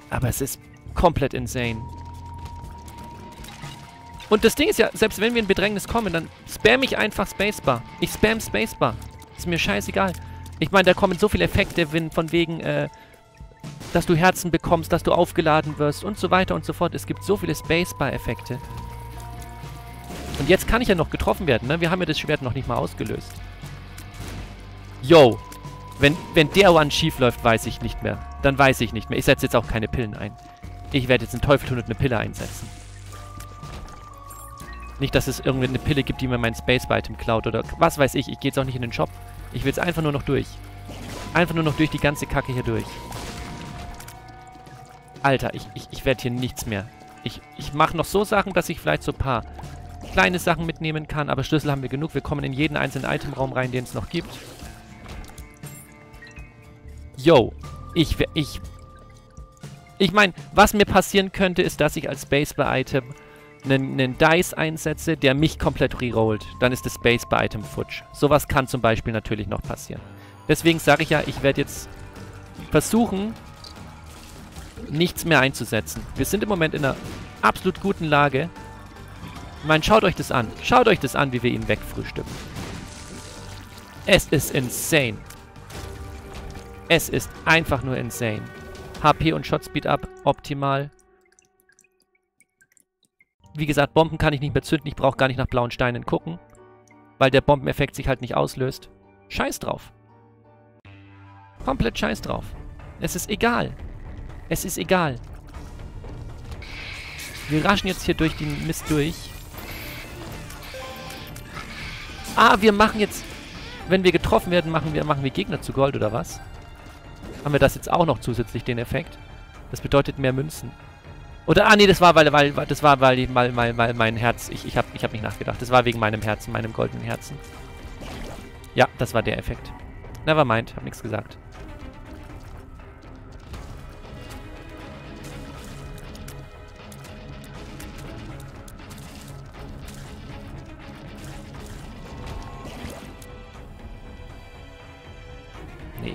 Aber es ist komplett insane. Und das Ding ist ja, selbst wenn wir in Bedrängnis kommen, dann spam ich einfach Spacebar. Ich spam Spacebar. Ist mir scheißegal. Ich meine, da kommen so viele Effekte, von wegen, dass du Herzen bekommst, dass du aufgeladen wirst und so weiter und so fort. Es gibt so viele Spacebar-Effekte. Und jetzt kann ich ja noch getroffen werden, ne? Wir haben ja das Schwert noch nicht mal ausgelöst. Yo! Wenn der One schief läuft, weiß ich nicht mehr. Dann weiß ich nicht mehr. Ich setze jetzt auch keine Pillen ein. Ich werde jetzt einen Teufel tun und eine Pille einsetzen. Nicht, dass es irgendwie eine Pille gibt, die mir mein Spacebar-Item klaut oder was weiß ich. Ich gehe jetzt auch nicht in den Shop. Ich will jetzt einfach nur noch durch. Einfach nur noch durch die ganze Kacke hier durch. Alter, ich werde hier nichts mehr. Ich mache noch so Sachen, dass ich vielleicht so ein paar kleine Sachen mitnehmen kann. Aber Schlüssel haben wir genug. Wir kommen in jeden einzelnen Itemraum rein, den es noch gibt. Yo, ich meine, was mir passieren könnte, ist, dass ich als Spacebar-Item einen Dice einsetze, der mich komplett rerollt. Dann ist das Spacebar-Item futsch. Sowas kann zum Beispiel natürlich noch passieren. Deswegen sage ich ja, ich werde jetzt versuchen, nichts mehr einzusetzen. Wir sind im Moment in einer absolut guten Lage. Ich meine, schaut euch das an. Schaut euch das an, wie wir ihn wegfrühstücken. Es ist insane. Es ist einfach nur insane. HP und Shotspeed up, optimal. Wie gesagt, Bomben kann ich nicht mehr zünden. Ich brauche gar nicht nach blauen Steinen gucken. Weil der Bombeneffekt sich halt nicht auslöst. Scheiß drauf. Komplett scheiß drauf. Es ist egal. Es ist egal. Wir raschen jetzt hier durch den Mist durch. Ah, wir machen jetzt... Wenn wir getroffen werden, machen wir Gegner zu Gold, oder was? Haben wir das jetzt auch noch zusätzlich, den Effekt? Das bedeutet mehr Münzen. Oder, ah, nee, das war, weil mein Herz... Ich hab nicht nachgedacht. Das war wegen meinem Herzen, meinem goldenen Herzen. Ja, das war der Effekt. Nevermind, hab nichts gesagt.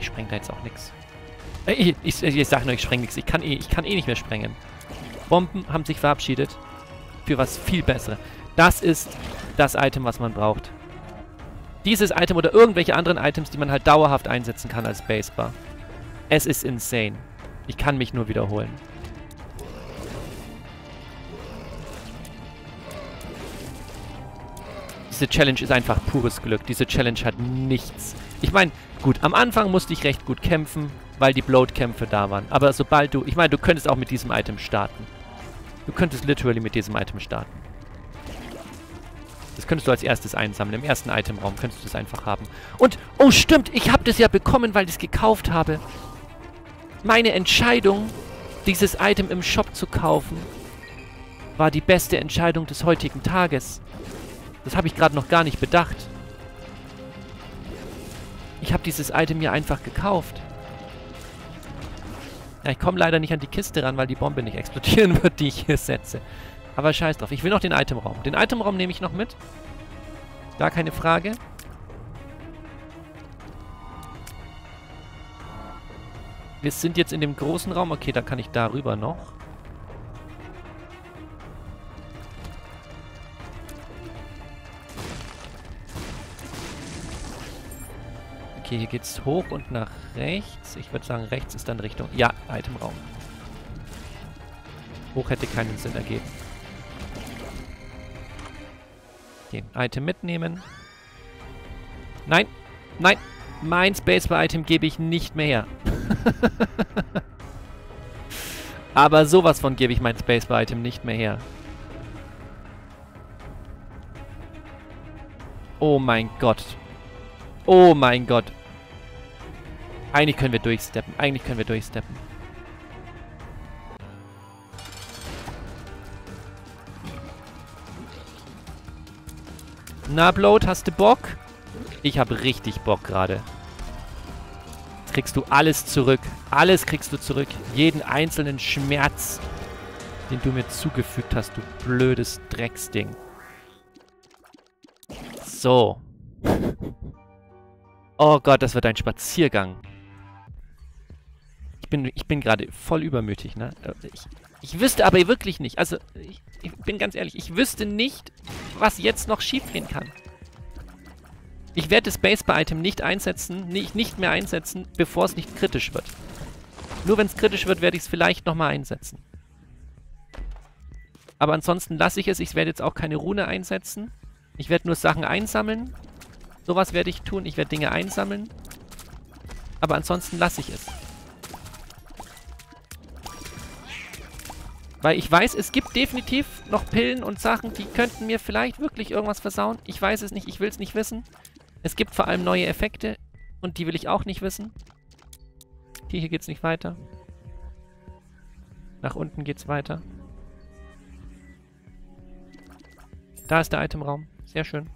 ich spreng da jetzt auch nichts. Ich sag nur, ich spreng nichts. Ich kann eh nicht mehr sprengen. Bomben haben sich verabschiedet. Für was viel Besseres. Das ist das Item, was man braucht. Dieses Item oder irgendwelche anderen Items, die man halt dauerhaft einsetzen kann als Basebar. Es ist insane. Ich kann mich nur wiederholen. Diese Challenge ist einfach pures Glück. Diese Challenge hat nichts. Ich meine, gut, am Anfang musste ich recht gut kämpfen, weil die Bloat-Kämpfe da waren. Aber sobald du... Ich meine, du könntest auch mit diesem Item starten. Du könntest literally mit diesem Item starten. Das könntest du als erstes einsammeln. Im ersten Itemraum könntest du es einfach haben. Und, oh stimmt, ich habe das ja bekommen, weil ich es gekauft habe. Meine Entscheidung, dieses Item im Shop zu kaufen, war die beste Entscheidung des heutigen Tages. Das habe ich gerade noch gar nicht bedacht. Ich habe dieses Item hier einfach gekauft. Ja, ich komme leider nicht an die Kiste ran, weil die Bombe nicht explodieren wird, die ich hier setze. Aber scheiß drauf. Ich will noch den Itemraum. Den Itemraum nehme ich noch mit. Gar keine Frage. Wir sind jetzt in dem großen Raum. Okay, da kann ich darüber noch. Okay, hier geht's hoch und nach rechts. Ich würde sagen, rechts ist dann Richtung... Ja, Itemraum. Hoch hätte keinen Sinn ergeben. Okay, Item mitnehmen. Nein, nein. Mein Spacebar-Item gebe ich nicht mehr her. Aber sowas von gebe ich mein Spacebar-Item nicht mehr her. Oh mein Gott. Oh mein Gott. Eigentlich können wir durchsteppen. Eigentlich können wir durchsteppen. Na, Bloat, hast du Bock? Ich habe richtig Bock gerade. Jetzt kriegst du alles zurück. Alles kriegst du zurück. Jeden einzelnen Schmerz, den du mir zugefügt hast, du blödes Drecksding. So. Oh Gott, das wird ein Spaziergang. Ich bin gerade voll übermütig, ne? Ich wüsste aber wirklich nicht. Also, ich bin ganz ehrlich, ich wüsste nicht, was jetzt noch schiefgehen kann. Ich werde das Spacebar-Item nicht einsetzen, nicht mehr einsetzen, bevor es nicht kritisch wird. Nur wenn es kritisch wird, werde ich es vielleicht nochmal einsetzen. Aber ansonsten lasse ich es. Ich werde jetzt auch keine Rune einsetzen. Ich werde nur Sachen einsammeln. Sowas werde ich tun. Ich werde Dinge einsammeln. Aber ansonsten lasse ich es. Weil ich weiß, es gibt definitiv noch Pillen und Sachen, die könnten mir vielleicht wirklich irgendwas versauen. Ich weiß es nicht. Ich will es nicht wissen. Es gibt vor allem neue Effekte. Und die will ich auch nicht wissen. Hier geht es nicht weiter. Nach unten geht es weiter. Da ist der Itemraum. Sehr schön.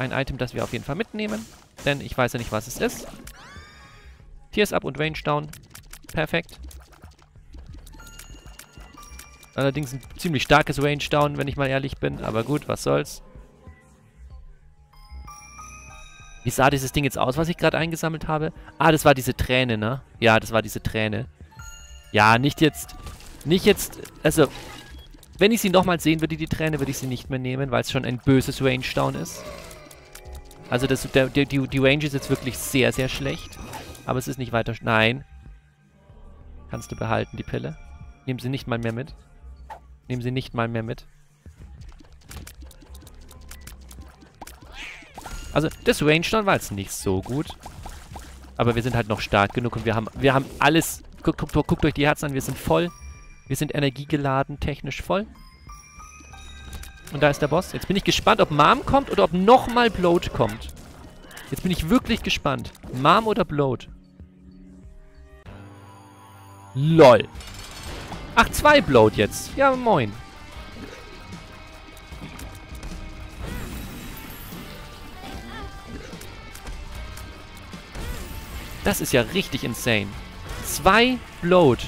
Ein Item, das wir auf jeden Fall mitnehmen. Denn ich weiß ja nicht, was es ist. Tears up und Range down. Perfekt. Allerdings ein ziemlich starkes Range down, wenn ich mal ehrlich bin. Aber gut, was soll's. Wie sah dieses Ding jetzt aus, was ich gerade eingesammelt habe? Ah, das war diese Träne, ne? Ja, das war diese Träne. Ja, nicht jetzt... Nicht jetzt... Also... Wenn ich sie nochmal sehen würde, die Träne, würde ich sie nicht mehr nehmen, weil es schon ein böses Range down ist. Also die Range ist jetzt wirklich sehr, sehr schlecht. Aber es ist nicht weiter... Nein. Kannst du behalten, die Pille. Nehmen sie nicht mal mehr mit. Nehmen sie nicht mal mehr mit. Also, das Range Down war jetzt nicht so gut. Aber wir sind halt noch stark genug und wir haben alles... Guckt euch die Herzen an, wir sind voll. Wir sind energiegeladen, technisch voll. Und da ist der Boss. Jetzt bin ich gespannt, ob Mom kommt oder ob nochmal Bloat kommt. Jetzt bin ich wirklich gespannt. Mom oder Bloat? LOL. Ach, 2 Bloat jetzt. Ja, moin. Das ist ja richtig insane. 2 Bloat.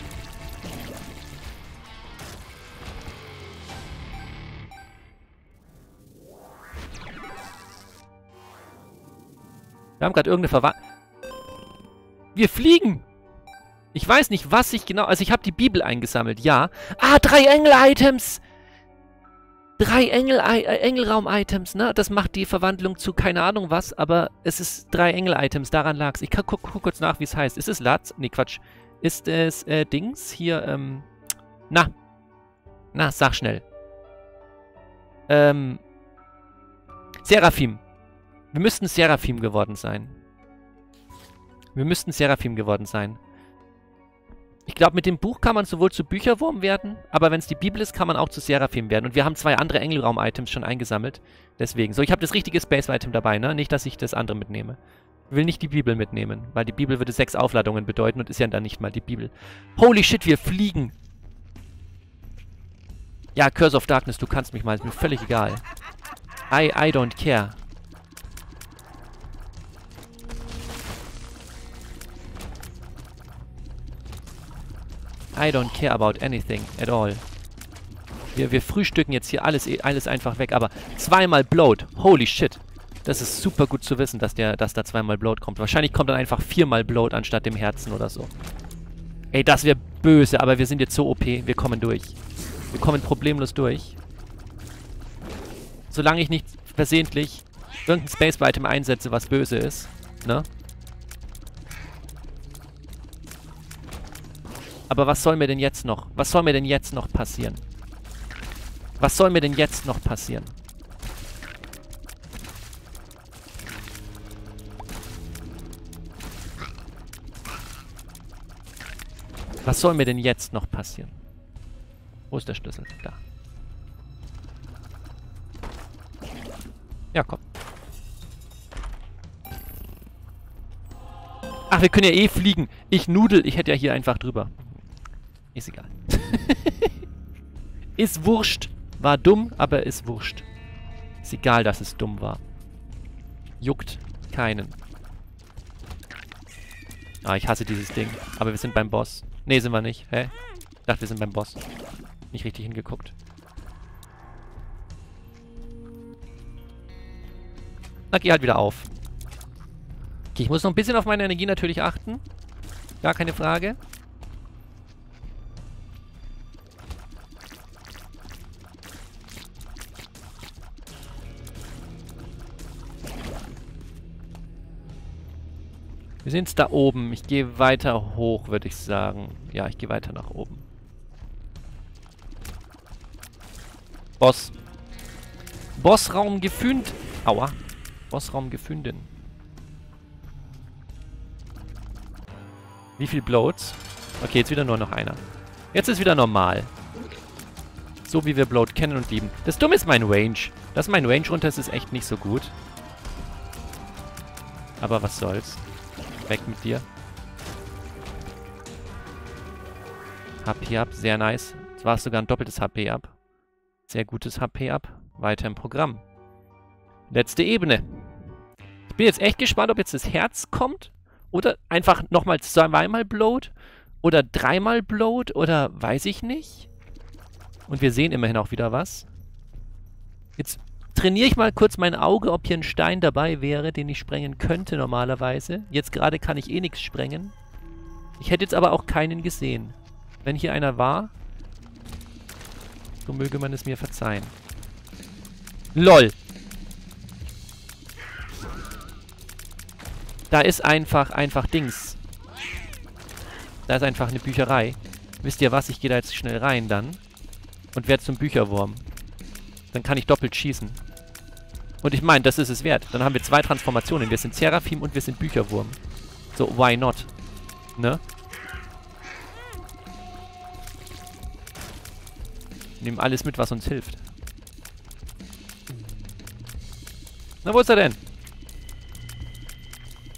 Wir haben gerade irgendeine Verwandlung. Wir fliegen! Ich weiß nicht, was ich genau... Also ich habe die Bibel eingesammelt, ja. Ah, 3 Engel-Items! 3 Engelraum-Items, ne? Das macht die Verwandlung zu keine Ahnung was, aber es ist 3 Engel-Items, daran lag's. Ich guck kurz nach, wie es heißt. Ist es Latz? Nee, Quatsch. Ist es Dings? Hier, Na, sag schnell. Seraphim. Wir müssten Seraphim geworden sein. Ich glaube, mit dem Buch kann man sowohl zu Bücherwurm werden, aber wenn es die Bibel ist, kann man auch zu Seraphim werden. Und wir haben 2 andere Engelraum-Items schon eingesammelt. Deswegen. So, ich habe das richtige Space-Item dabei, ne? Nicht, dass ich das andere mitnehme. Ich will nicht die Bibel mitnehmen, weil die Bibel würde 6 Aufladungen bedeuten und ist ja dann nicht mal die Bibel. Holy shit, wir fliegen! Ja, Curse of Darkness, du kannst mich mal. Ist mir völlig egal. I don't care. I don't care about anything at all. Wir frühstücken jetzt hier alles einfach weg, aber 2-mal Bloat. Holy shit. Das ist super gut zu wissen, dass da 2-mal Bloat kommt. Wahrscheinlich kommt dann einfach 4-mal Bloat anstatt dem Herzen oder so. Ey, das wäre böse, aber wir sind jetzt so OP. Wir kommen durch. Wir kommen problemlos durch. Solange ich nicht versehentlich irgendein Space-Item einsetze, was böse ist. Ne? Aber was soll mir denn jetzt noch? Was soll mir denn jetzt noch passieren? Wo ist der Schlüssel? Da. Ja, komm. Ach, wir können ja eh fliegen. Ich nudel. Ich hätte ja hier einfach drüber. Ist egal. Ist wurscht. War dumm, aber ist wurscht. Ist egal, dass es dumm war. Juckt keinen. Ah, ich hasse dieses Ding. Aber wir sind beim Boss. Nee, sind wir nicht. Hä? Ich dachte, wir sind beim Boss. Nicht richtig hingeguckt. Na, geh halt wieder auf. Okay, ich muss noch ein bisschen auf meine Energie natürlich achten. Gar keine Frage. Wir sind jetzt da oben. Ich gehe weiter hoch, würde ich sagen. Ja, ich gehe weiter nach oben. Boss. Bossraum gefühlt. Aua. Bossraum gefunden. Wie viel Bloats? Okay, jetzt wieder nur noch einer. Jetzt ist wieder normal. So wie wir Bloat kennen und lieben. Das Dumme ist mein Range. Dass mein Range runter ist, ist echt nicht so gut. Aber was soll's. Weg mit dir. HP ab, sehr nice. Jetzt war es sogar ein doppeltes HP ab. Sehr gutes HP ab. Weiter im Programm. Letzte Ebene. Ich bin jetzt echt gespannt, ob jetzt das Herz kommt. Oder einfach nochmal 2-mal Bloat. Oder 3-mal Bloat. Oder weiß ich nicht. Und wir sehen immerhin auch wieder was. Jetzt trainiere ich mal kurz mein Auge, ob hier ein Stein dabei wäre, den ich sprengen könnte normalerweise. Jetzt gerade kann ich eh nichts sprengen. Ich hätte jetzt aber auch keinen gesehen. Wenn hier einer war, so möge man es mir verzeihen. LOL! Da ist einfach Dings. Da ist einfach eine Bücherei. Wisst ihr was? Ich gehe da jetzt schnell rein dann. Und werde zum Bücherwurm. Dann kann ich doppelt schießen. Und ich meine, das ist es wert. Dann haben wir 2 Transformationen. Wir sind Seraphim und wir sind Bücherwurm. So, why not? Ne? Nehmen alles mit, was uns hilft. Na, wo ist er denn?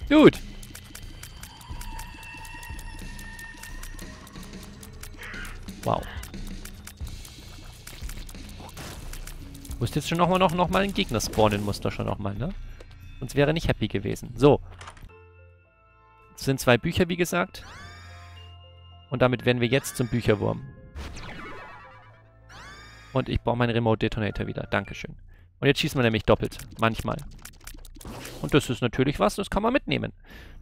Gut. Wow. Ich wusste jetzt schon noch mal einen Gegner spawnen, musste schon nochmal, ne? Sonst wäre nicht happy gewesen. So. Es sind 2 Bücher, wie gesagt. Und damit werden wir jetzt zum Bücherwurm. Und ich brauche meinen Remote Detonator wieder. Dankeschön. Und jetzt schießen wir nämlich doppelt. Manchmal. Und das ist natürlich was, das kann man mitnehmen.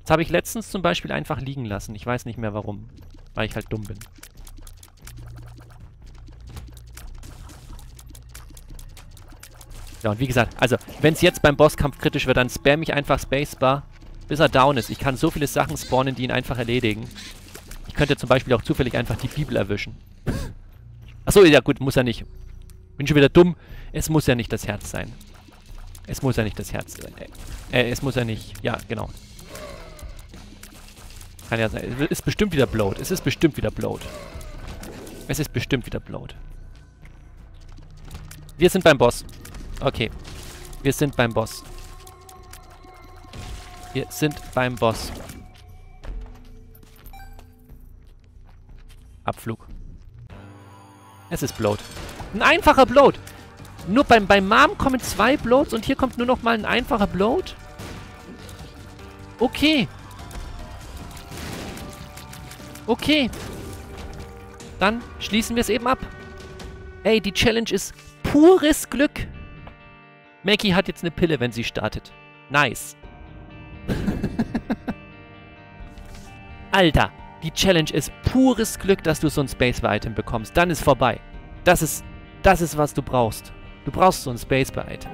Das habe ich letztens zum Beispiel einfach liegen lassen. Ich weiß nicht mehr warum, weil ich halt dumm bin. Ja, und wie gesagt, also, wenn es jetzt beim Bosskampf kritisch wird, dann spam ich einfach Spacebar, bis er down ist. Ich kann so viele Sachen spawnen, die ihn einfach erledigen. Ich könnte zum Beispiel auch zufällig einfach die Bibel erwischen. Achso, ja gut, muss ja nicht. Bin schon wieder dumm. Es muss ja nicht das Herz sein. Es muss ja nicht das Herz sein. Es muss ja nicht... Ja, genau. Kann ja sein. Es ist bestimmt wieder Bloat. Es ist bestimmt wieder Bloat. Es ist bestimmt wieder Bloat. Wir sind beim Boss. Okay. Wir sind beim Boss. Wir sind beim Boss. Abflug. Es ist Bloat. Ein einfacher Bloat. Nur beim Mom kommen 2 Bloats und hier kommt nur noch mal ein einfacher Bloat. Okay. Okay. Dann schließen wir es eben ab. Ey, die Challenge ist pures Glück. Maggie hat jetzt eine Pille, wenn sie startet. Nice. Alter, die Challenge ist pures Glück, dass du so ein Spacebar-Item bekommst. Dann ist vorbei. Das ist, was du brauchst. Du brauchst so ein Spacebar-Item.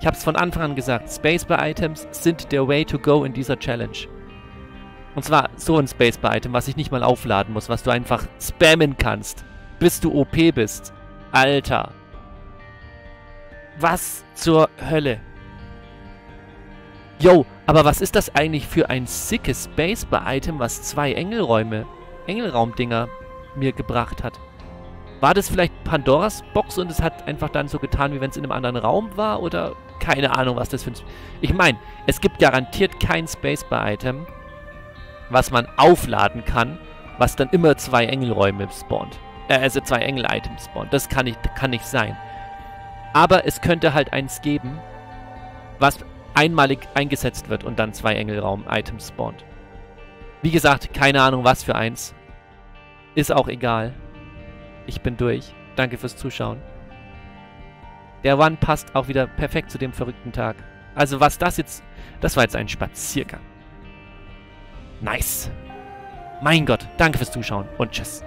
Ich hab's von Anfang an gesagt, Spacebar-Items sind der way to go in dieser Challenge. Und zwar so ein Spacebar-Item, was ich nicht mal aufladen muss, was du einfach spammen kannst, bis du OP bist. Alter. Was zur Hölle? Yo, aber was ist das eigentlich für ein sickes Spacebar-Item, was 2 Engelraumdinger mir gebracht hat? War das vielleicht Pandoras Box und es hat einfach dann so getan, wie wenn es in einem anderen Raum war? Oder keine Ahnung, was das für ein... Ich meine, es gibt garantiert kein Spacebar-Item, was man aufladen kann, was dann immer 2 Engelräume spawnt. Also 2 Engel-Items spawnt. Das kann nicht sein. Aber es könnte halt eins geben, was einmalig eingesetzt wird und dann 2 Engelraum-Items spawnt. Wie gesagt, keine Ahnung, was für eins. Ist auch egal. Ich bin durch. Danke fürs Zuschauen. Der One passt auch wieder perfekt zu dem verrückten Tag. Also was das jetzt... Das war jetzt ein Spaziergang. Nice. Mein Gott, danke fürs Zuschauen und tschüss.